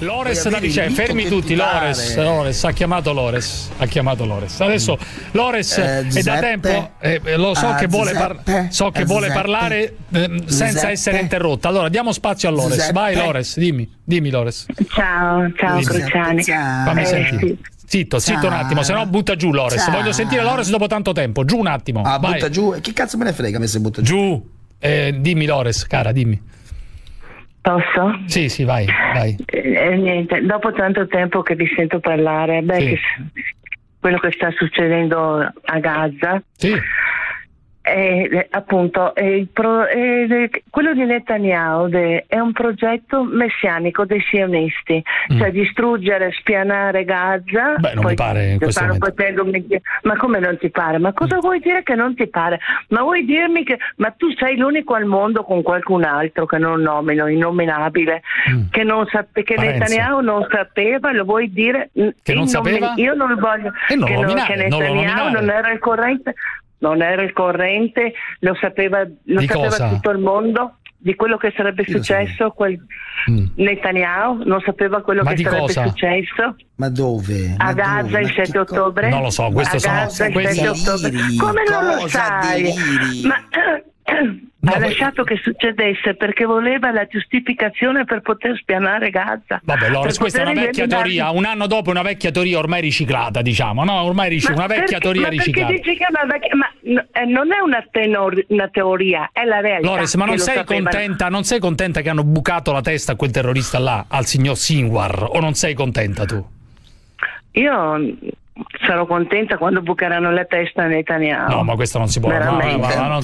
Lores da Vicenza, fermi tutti, Lores ha chiamato Lores, adesso Lores è da tempo, lo so che vuole, parlare senza essere interrotta, allora diamo spazio a Lores, vai Lores, dimmi Lores. Ciao Cruciani. Fammi sentire. Zitto un attimo, se no butta giù Lores, voglio sentire Lores dopo tanto tempo, giù un attimo. Ah, vai. Butta giù, e chi cazzo me ne frega me se butta giù? Giù, dimmi Lores, cara, dimmi. Posso? Sì, vai. Niente, dopo tanto tempo che vi sento parlare, quello che sta succedendo a Gaza, appunto, quello di Netanyahu è un progetto messianico dei sionisti, cioè distruggere, spianare Gaza. Beh, non mi pare in questo momento. Ma come non ti pare? Ma cosa vuoi dire che non ti pare? Ma vuoi dirmi che tu sei l'unico al mondo con qualcun altro che non nomino, innominabile, che non che Netanyahu non sapeva, lo vuoi dire? Che non sapeva? Io non lo voglio. Che Netanyahu non era il corrente. Non era il corrente, lo sapeva tutto il mondo di quello che sarebbe successo. Netanyahu non sapeva quello che sarebbe successo. Ma dove? A Gaza il 7 ottobre? Non lo so, questo sono deliri. Come non lo sai? Ma ha lasciato che succedesse perché voleva la giustificazione per poter spianare Gaza. Vabbè, Lores, questa è una vecchia teoria. Un anno dopo, una vecchia teoria ormai riciclata, diciamo, no? Ormai una vecchia teoria riciclata. Perché dici che non è una teoria, è la realtà. Lores, ma non sei contenta che hanno bucato la testa a quel terrorista là, al signor Sinwar? O non sei contenta tu? Io sarò contenta quando bucheranno la testa a Netanyahu. No, ma questo non si può dire. Ma non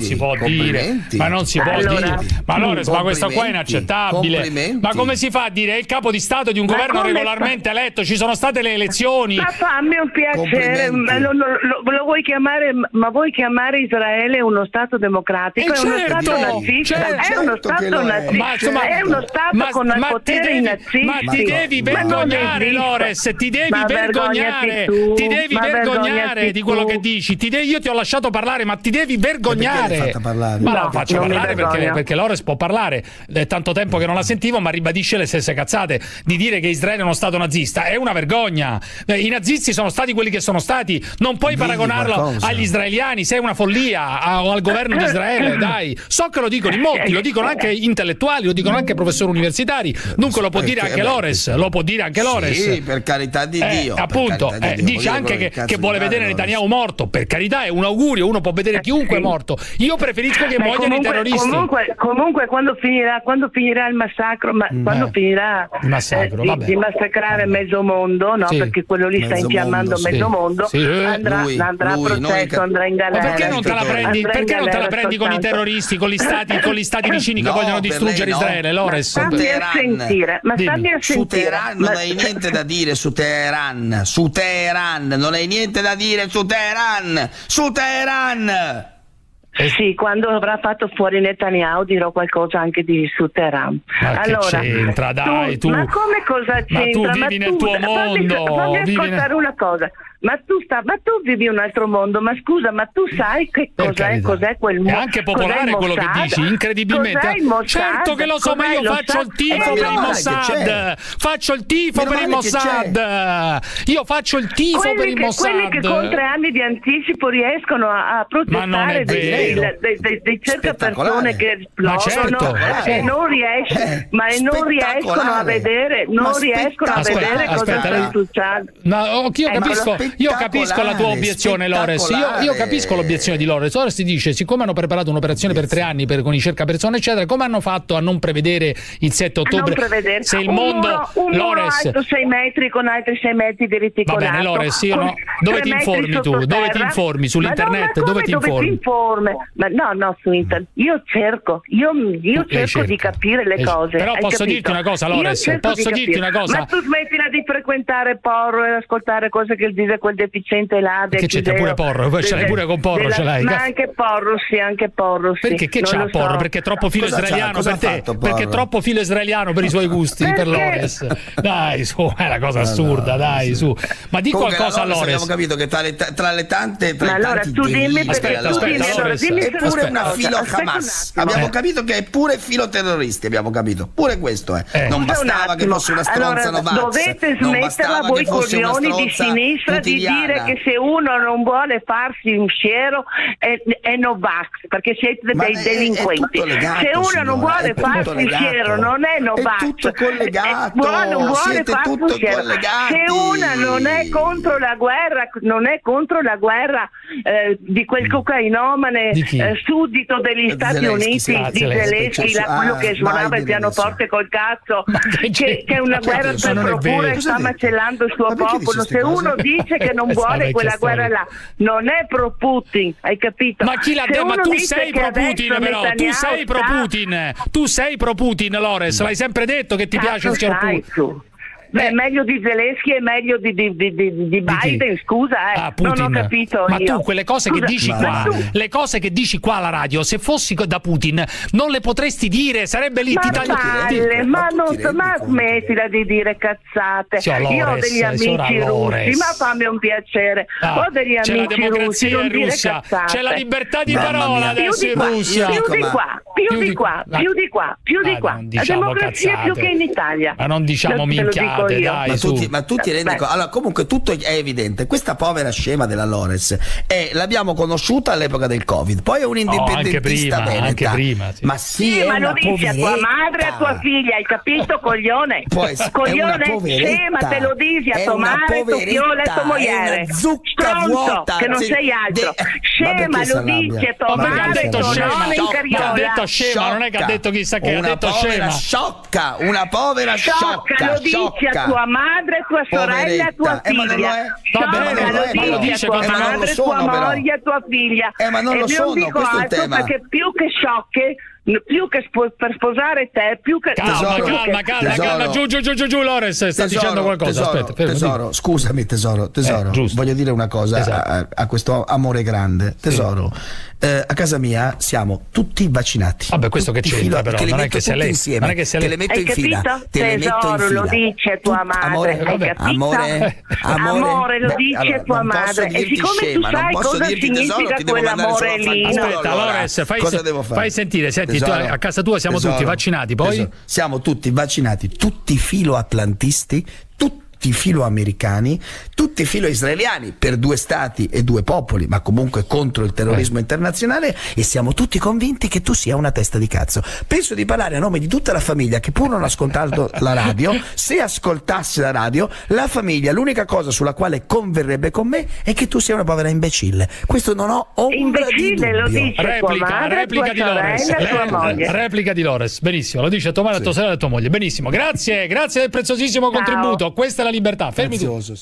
si può dire. Ma Lores, ma questo qua è inaccettabile. Ma come si fa a dire? È il capo di Stato di un governo regolarmente eletto. Ci sono state le elezioni. Ma fammi un piacere. Lo vuoi chiamare? Ma vuoi chiamare Israele uno Stato democratico? È uno Stato nazista. È uno Stato nazista. È uno Stato con il potere nazista. Ma ti devi vergognare, Lores. Ti devi vergognare. Ti devi vergognare di quello che dici. Io ti ho lasciato parlare, ma ti devi vergognare. Ma la faccio parlare perché Lores può parlare. È tanto tempo che non la sentivo, ma ribadisce le stesse cazzate. Di dire che Israele è uno Stato nazista è una vergogna. I nazisti sono stati quelli che sono stati. Non puoi paragonarlo agli israeliani. Sei una follia o al governo di Israele. Dai, so che lo dicono in molti, lo dicono anche intellettuali, lo dicono anche professori universitari. Dunque lo può dire anche Lores. Lo può dire anche Lores. Sì, per carità di Dio. Appunto, dice anche che vuole vedere Netanyahu morto, per carità, è un augurio, uno può vedere chiunque morto. Io preferisco che muoiano i terroristi. Comunque quando finirà il massacro, quando finirà il massacro, di massacrare mezzo mondo, no? Perché quello lì sta infiammando mezzo mondo, andrà a processo, andrà in galera. Ma perché non te la prendi? Perché non te la prendi con i terroristi, con gli stati vicini che vogliono distruggere Israele, Lores? Su Teheran non hai niente da dire, su Teheran. Sì, quando avrà fatto fuori Netanyahu dirò qualcosa anche su Teheran. Ma allora, che c'entra, dai, tu? Ma come cosa c'entra? Ma tu vivi nel tuo mondo. Fammi ascoltare una cosa. Ma tu vivi un altro mondo, ma scusa, ma tu sai che cos'è quel mondo? È anche popolare quello che dici, incredibilmente. Certo che lo so, ma io faccio il tifo per il Mossad. Faccio il tifo per il Mossad. Io faccio il tifo per il Mossad. Quelli che con 3 anni di anticipo riescono a protestare dei cercapersone che esplodono e non riescono a vedere cosa sta succedendo. Io capisco la tua obiezione, Lores. Io capisco l'obiezione di Lores. Lores ti dice: siccome hanno preparato un'operazione per 3 anni con i cercapersone, eccetera, come hanno fatto a non prevedere il 7 ottobre? Se il mondo alto 6 metri con altri 6 metri di reticolato. Va bene, Lores, dove ti informi tu? Dove ti informi? Sull'internet? Dove ti informi? Ma no, su internet. Io cerco di capire le cose. Però posso dirti una cosa, Lores. Ma tu smettila di frequentare Porro e ascoltare cose che il disegno pure quel deficiente là del che c'è pure Porro, ce l'hai pure con Porro, ce l'hai. Ma anche Porro, sì, anche Porro, sì. Perché che c'ha Porro? So. Perché è troppo filo israeliano per te? Perché è troppo filo israeliano per i suoi gusti, per Lores. Dai, su, è una cosa assurda, no, dai, sì. Su. Ma di qualcosa a Lores. Abbiamo capito che tra le tante, tra ma allora tu dimmi perché tu dimmi, allora dimmi se pure una filo Hamas. Abbiamo capito che è pure filo terroristi, abbiamo capito. Pure questo è. Non bastava che fosse una stronza Novax. Dovete smetterla voi coglioni di sinistra utiliana. Di dire che se uno non vuole farsi un fiero è Novax, perché siete dei delinquenti. Legato, se uno non vuole farsi fiero non è Novax. È tutto collegato. Non vuole farsi fiero. Se uno non è contro la guerra, non è contro la guerra di quel cocainomane suddito degli Stati Uniti, di Zelensky, quello che suonava il pianoforte col cazzo, che è una guerra per procura e sta macellando il suo popolo. Se uno dice che non vuole quella guerra là, non è pro Putin, hai capito? Ma chi l'ha detto? Ma tu sei pro Putin, però tu sei pro Putin, Lores, l'hai sempre detto che ti piace il cerchio. Beh, meglio di Zelensky e meglio di Biden, di scusa, non ho capito. Ma io. Tu quelle cose che dici qua, le cose che dici qua alla radio, se fossi da Putin non le potresti dire, sarebbe lì ti taglio. Ma smettila di dire cazzate. Lores, io ho degli amici russi, ma fammi un piacere. Ho degli amici russi, non dire cazzate. C'è la libertà di parola adesso in Russia. Più di qua. La democrazia più che in Italia. Ma non diciamo minchia. Dai, ma tu ti rendi conto? Allora, comunque tutto è evidente. Questa povera scema della Lores l'abbiamo conosciuta all'epoca del Covid. Poi è un indipendentista veneta. Sì. Ma sì, sì, ma lo dici a tua madre e a tua figlia, hai capito, coglione? Coglione scema, te lo dici a tua madre, io ho letto mogliere. Zucca vuota, che non sei altro. Scema lo dici a tua madre, ha detto scema, non è che ha detto chissà che, ha detto scema. Sciocca, una povera sciocca. A tua madre, tua sorella, tua figlia. Lo dice a tua madre, tua moglie, tua figlia. Ma non lo sono, questo è il tema. Perché più che sciocche, più che per sposare te, più che calma, giù Lores sta dicendo qualcosa. Tesoro, scusami tesoro, voglio dire una cosa a questo amore grande. Tesoro, a casa mia siamo tutti vaccinati. Vabbè, questo che c'entra, però non è che sia lei, non è che sia lei, le metto in fila. Tesoro, lo dice tua madre, amore, lo dice tua madre. E siccome tu sai cosa significa quell'amore lì, aspetta Lores, fai sentire. Senti, a casa tua siamo tutti vaccinati, poi? Siamo tutti vaccinati, tutti filoatlantisti, tutti filoamericani, tutti filoisraeliani, per due stati e due popoli, ma comunque contro il terrorismo internazionale, e siamo tutti convinti che tu sia una testa di cazzo. Penso di parlare a nome di tutta la famiglia, che pur non ascoltando la radio, se ascoltasse la radio, la famiglia, l'unica cosa sulla quale converrebbe con me è che tu sia una povera imbecille. Questo non ho ombra di dubbio. Lo dice replica di Lores, benissimo, lo dice a tua madre, a tua sorella e a tua moglie, benissimo, grazie del preziosissimo contributo, questa è la libertà. Fermi tu. Sì.